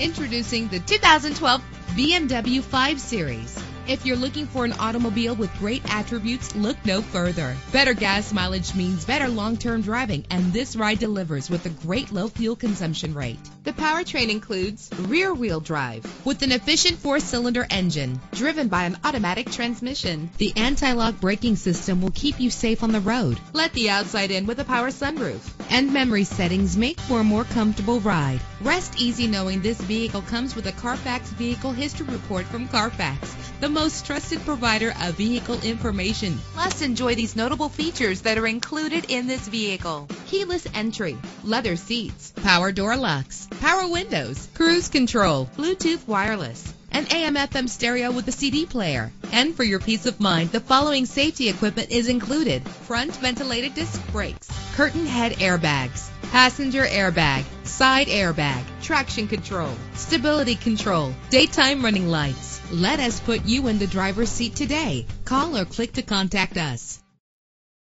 Introducing the 2012 BMW 5 Series. If you're looking for an automobile with great attributes, look no further. Better gas mileage means better long-term driving, and this ride delivers with a great low fuel consumption rate. The powertrain includes rear-wheel drive with an efficient 4-cylinder engine driven by an automatic transmission. The anti-lock braking system will keep you safe on the road. Let the outside in with a power sunroof. And memory settings make for a more comfortable ride. Rest easy knowing this vehicle comes with a Carfax Vehicle History Report from Carfax, the most trusted provider of vehicle information. Plus, enjoy these notable features that are included in this vehicle: keyless entry, leather seats, power door locks, power windows, cruise control, Bluetooth wireless, an AM/FM stereo with a CD player. And for your peace of mind, the following safety equipment is included: front ventilated disc brakes, curtain head airbags, passenger airbag, side airbag, traction control, stability control, daytime running lights. Let us put you in the driver's seat today. Call or click to contact us.